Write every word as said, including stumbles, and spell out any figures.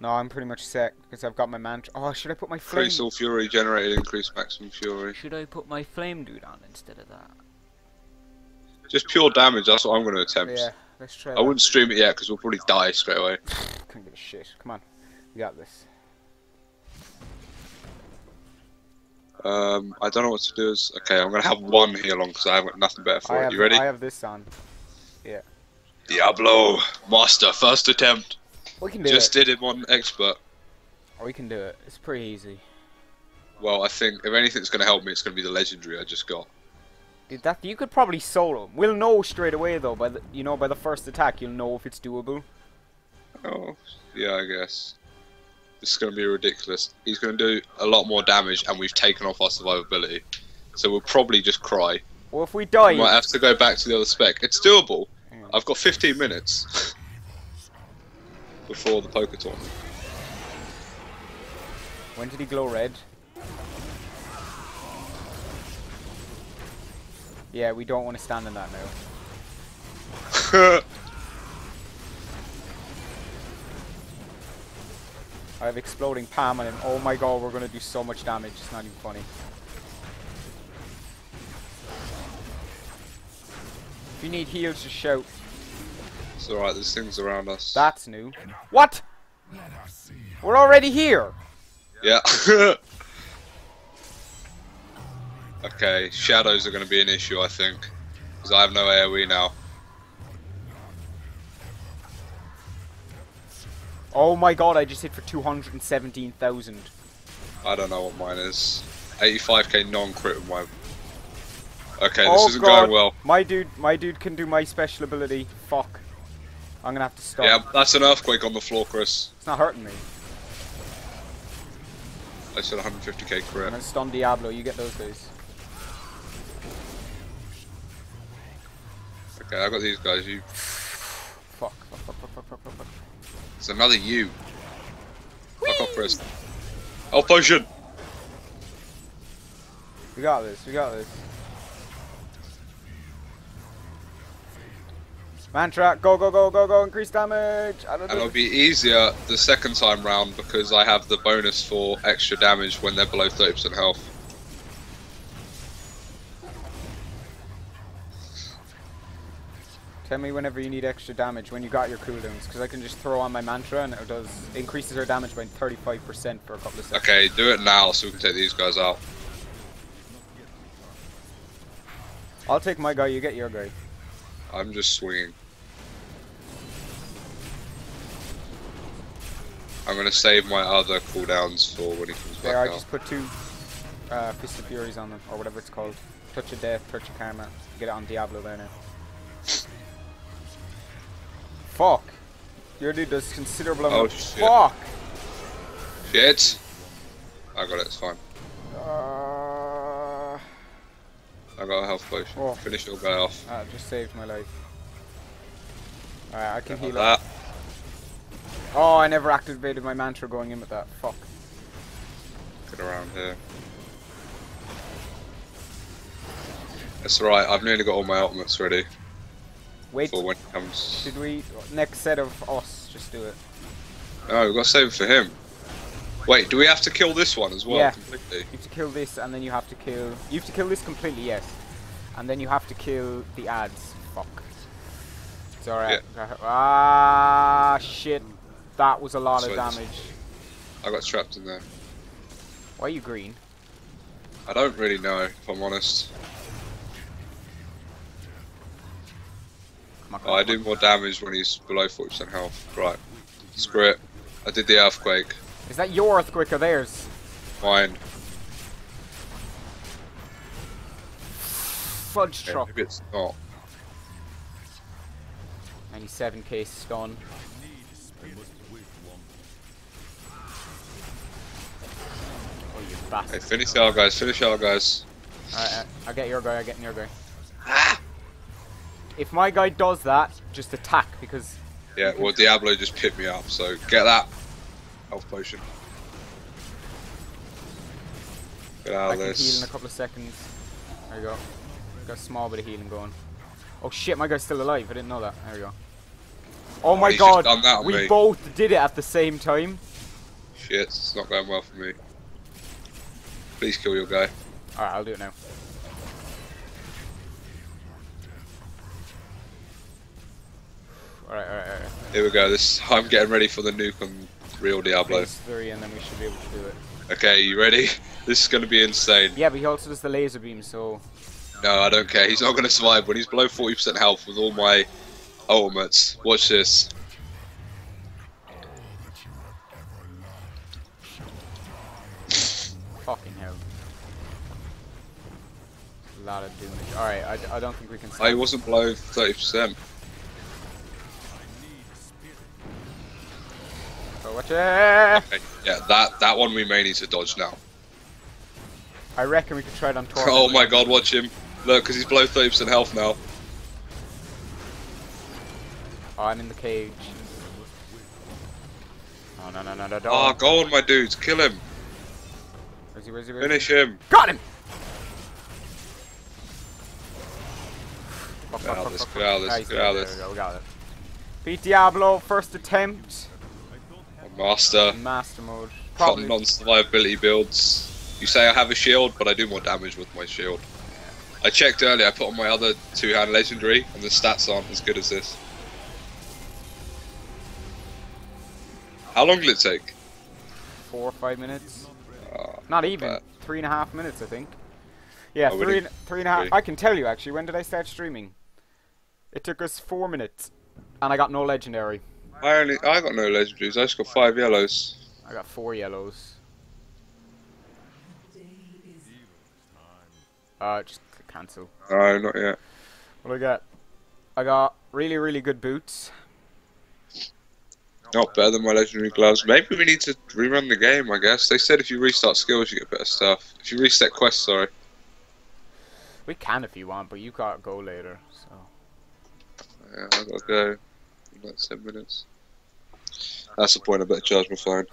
No, I'm pretty much set because I've got my mantra. Oh, should I put my flame? Increase all fury generated, increase maximum fury. Should I put my flame dude on instead of that? Just pure damage, that's what I'm going to attempt. Yeah, let's try I that. Wouldn't stream it yet because we'll probably die straight away. Couldn't give a shit. Come on, we got this. Um, I don't know what to do. Is okay. I'm gonna have one heal on because I haven't nothing better for I it. Have, you ready? I have this on. Yeah. Diablo, master, first attempt. We can do Just it. Just did him on expert. Oh, we can do it. It's pretty easy. Well, I think if anything's gonna help me, it's gonna be the legendary I just got. Dude, that you could probably solo him. We'll know straight away though. By the you know by the first attack, you'll know if it's doable. Oh, yeah, I guess. This is going to be ridiculous. He's going to do a lot more damage and we've taken off our survivability. So we'll probably just cry. Well, if we die... We might have to go back to the other spec. It's doable. I've got fifteen minutes. Before the poker tournament. When did he glow red? Yeah, we don't want to stand in that now. I have exploding palm on him. Oh my god, we're gonna do so much damage. It's not even funny. If you need heals, just shout. It's alright, there's things around us. That's new. What? We're already here! Yeah. Okay, shadows are gonna be an issue, I think. Because I have no AoE now. Oh my god, I just hit for two hundred seventeen thousand. I don't know what mine is. eighty-five K non-crit with my... Okay, oh this isn't god. Going well. My dude my dude can do my special ability. Fuck. I'm gonna have to stop. Yeah, that's an earthquake on the floor, Chris. It's not hurting me. I said one hundred fifty K crit. I'm gonna stun Diablo, you get those guys. Okay, I got these guys, you... Fuck, fuck, fuck, fuck, fuck, fuck, fuck, fuck. It's another you. Fuck off, Chris. Health potion! We got this, we got this. Mantra, go, go, go, go, go, increase damage! I don't and it'll be easier the second time round because I have the bonus for extra damage when they're below thirty percent health. Tell me whenever you need extra damage, when you got your cooldowns, because I can just throw on my mantra and it does increases our damage by thirty-five percent for a couple of seconds. Okay, do it now so we can take these guys out. I'll take my guy, you get your guy. I'm just swinging. I'm going to save my other cooldowns for when he comes there, back out. There, I just put two uh, Fist of Furies on them, or whatever it's called. Touch of Death, Touch of Karma. Get it on Diablo there now. Fuck! Your dude does considerable amount. Oh shit! Fuck! Shit! I got it. It's fine. Uh... I got a health potion. Oh. Finish your guy off. That just saved my life. All right, I can heal up. Oh, I never activated my mantra going in with that. Fuck. Get around here. That's right. I've nearly got all my ultimates ready. Wait, when it comes. Should we, next set of us, just do it? No, we've got to save it for him. Wait, do we have to kill this one as well? Yeah, completely? You have to kill this and then you have to kill... You have to kill this completely, yes. And then you have to kill the ads. Fuck. It's alright. Yeah. Ah, shit. That was a lot That's of damage. This. I got trapped in there. Why are you green? I don't really know, if I'm honest. Oh, I do more damage when he's below forty percent health. Right. Screw it. I did the earthquake. Is that your earthquake or theirs? Mine. Fudge truck. Yeah, maybe it's not. ninety-seven K stun. Oh, you bastard. Hey, finish our guys. Finish our guys. Alright, I'll get your guy. I'll get your guy. Ah! If my guy does that, just attack because... Yeah, well Diablo just picked me up, so get that health potion. Get out I of this. I can heal in a couple of seconds. There you go. Got a small bit of healing going. Oh shit, my guy's still alive. I didn't know that. There we go. Oh, oh my god, we me. both did it at the same time. shit. It's not going well for me. Please kill your guy. Alright, I'll do it now. Alright, alright, alright. Here we go. This, I'm getting ready for the nuke on real Diablo. three, and then we should be able to do it. Okay, you ready? This is going to be insane. Yeah, but he also does the laser beam, so... No, I don't care. He's not going to survive when he's below forty percent health with all my ultimates. Watch this. Fucking hell. A lot of damage. Alright, I, I don't think we can... I wasn't below thirty percent. Oh, watch it! Okay. Yeah, that, that one we may need to dodge now. I reckon we could try it on Torment. Oh my god, watch him. Look, because he's below thirty percent health now. Oh, I'm in the cage. Oh, no, no, no, no, don't. Oh, go on, my dudes. Kill him. Where's he, where's he, where's Finish he? him. Got him! Get out of this, get out of this, get out of this. There we go, we got it. Beat Diablo, first attempt. Master. Master mode. Probably. Got non-survivability builds. You say I have a shield, but I do more damage with my shield. Yeah. I checked earlier, I put on my other two-hand legendary, and the stats aren't as good as this. How long did it take? Four or five minutes. Oh, Not even. Bad. Three and a half minutes, I think. Yeah, oh, three, and, three and a half. Really? I can tell you, actually. When did I start streaming? It took us four minutes, and I got no legendary. I only, I got no legendaries, I just got five yellows. I got four yellows. Uh, just cancel. No, not yet. What do I got? I got really, really good boots. Not better than my legendary gloves. Maybe we need to rerun the game, I guess. They said if you restart skills, you get better stuff. If you reset quests, sorry. We can if you want, but you can't go later, so... Yeah, I gotta go. Like ten minutes. That's the point. I better charge my phone.